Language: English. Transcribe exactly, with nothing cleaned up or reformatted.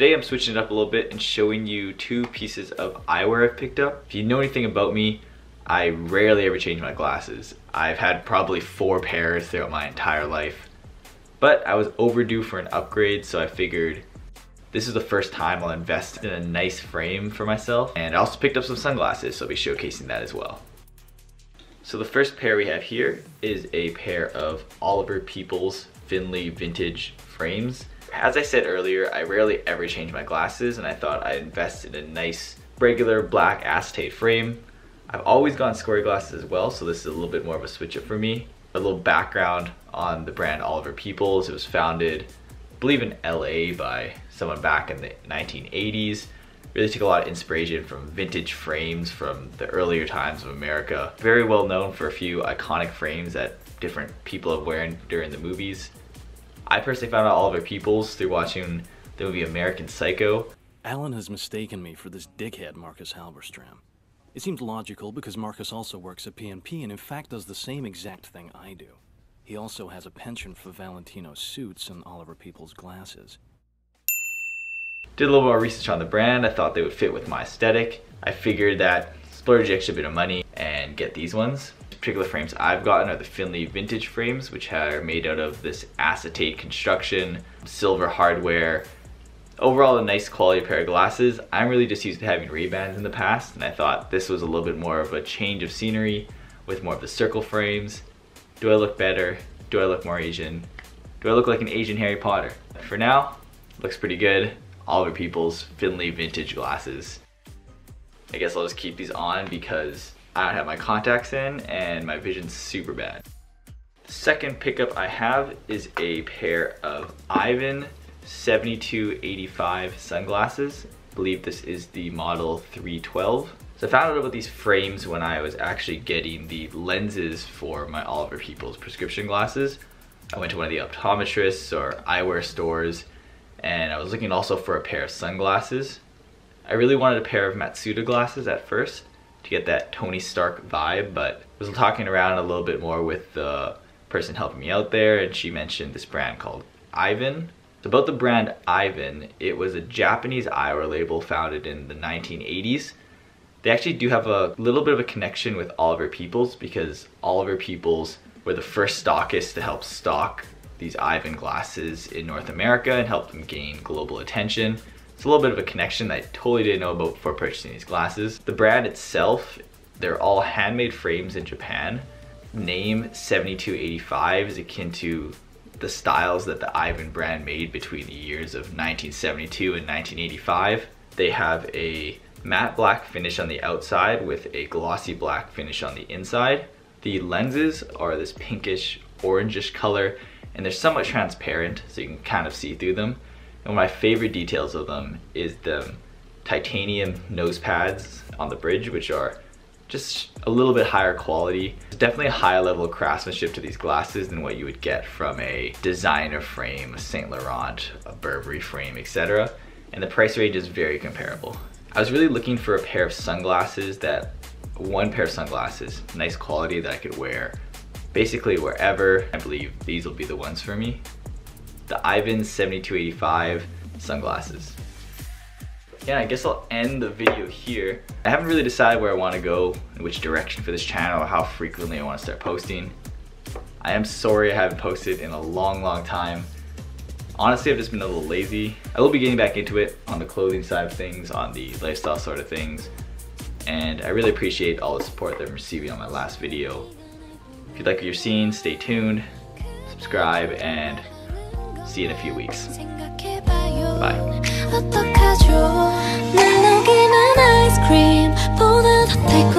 today I'm switching it up a little bit and showing you two pieces of eyewear I've picked up. If you know anything about me, I rarely ever change my glasses. I've had probably four pairs throughout my entire life, but I was overdue for an upgrade, so I figured this is the first time I'll invest in a nice frame for myself. And I also picked up some sunglasses, so I'll be showcasing that as well. So the first pair we have here is a pair of Oliver Peoples Finley vintage frames. As I said earlier, I rarely ever change my glasses, and I thought I'd invest in a nice regular black acetate frame. I've always gone square glasses as well, so this is a little bit more of a switch up for me. A little background on the brand Oliver Peoples. It was founded, I believe, in L A by someone back in the nineteen eighties. Really took a lot of inspiration from vintage frames from the earlier times of America. Very well known for a few iconic frames that different people have worn during the movies. I personally found out Oliver Peoples through watching the movie American Psycho. Alan has mistaken me for this dickhead Marcus Halberstram. It seems logical because Marcus also works at P N P and in fact does the same exact thing I do. He also has a penchant for Valentino suits and Oliver Peoples glasses. Did a little more research on the brand. I thought they would fit with my aesthetic. I figured that splurge the extra bit of money and get these ones. The particular frames I've gotten are the Finley vintage frames, which are made out of this acetate construction, silver hardware. Overall, a nice quality pair of glasses. I'm really just used to having Ray-Bans in the past, and I thought this was a little bit more of a change of scenery with more of the circle frames. Do I look better? Do I look more Asian? Do I look like an Asian Harry Potter? For now, looks pretty good. Oliver Peoples Finley vintage glasses. I guess I'll just keep these on because I don't have my contacts in and my vision's super bad. The second pickup I have is a pair of Eyevan seventy-two eighty-five sunglasses. I believe this is the model three twelve. So I found out about these frames when I was actually getting the lenses for my Oliver Peoples prescription glasses. I went to one of the optometrists or eyewear stores, and I was looking also for a pair of sunglasses. I really wanted a pair of Matsuda glasses at first to get that Tony Stark vibe, but I was talking around a little bit more with the person helping me out there, and she mentioned this brand called Eyevan. About the brand Eyevan, it was a Japanese eyewear label founded in the nineteen eighties. They actually do have a little bit of a connection with Oliver Peoples because Oliver Peoples were the first stockists to help stock these Eyevan glasses in North America and help them gain global attention. It's a little bit of a connection that I totally didn't know about before purchasing these glasses. The brand itself, they're all handmade frames in Japan. Name seventy-two eighty-five is akin to the styles that the Eyevan brand made between the years of nineteen seventy-two and nineteen eighty-five. They have a matte black finish on the outside with a glossy black finish on the inside. The lenses are this pinkish, orangish color, and they're somewhat transparent, so you can kind of see through them. And one of my favorite details of them is the titanium nose pads on the bridge, which are just a little bit higher quality. There's definitely a higher level of craftsmanship to these glasses than what you would get from a designer frame, a Saint Laurent, a Burberry frame, et cetera. And the price range is very comparable. I was really looking for a pair of sunglasses that, one pair of sunglasses, nice quality that I could wear basically wherever. I believe these will be the ones for me. The Eyevan seventy-two eighty-five sunglasses. Yeah, I guess I'll end the video here. I haven't really decided where I want to go, in which direction for this channel, or how frequently I want to start posting. I am sorry I haven't posted in a long, long time. Honestly, I've just been a little lazy. I will be getting back into it on the clothing side of things, on the lifestyle sort of things. And I really appreciate all the support that I'm receiving on my last video. If you like what you're seeing, stay tuned, subscribe, and see you in a few weeks. Bye. 어떡하죠? 난 여기만 아이스크림보다 더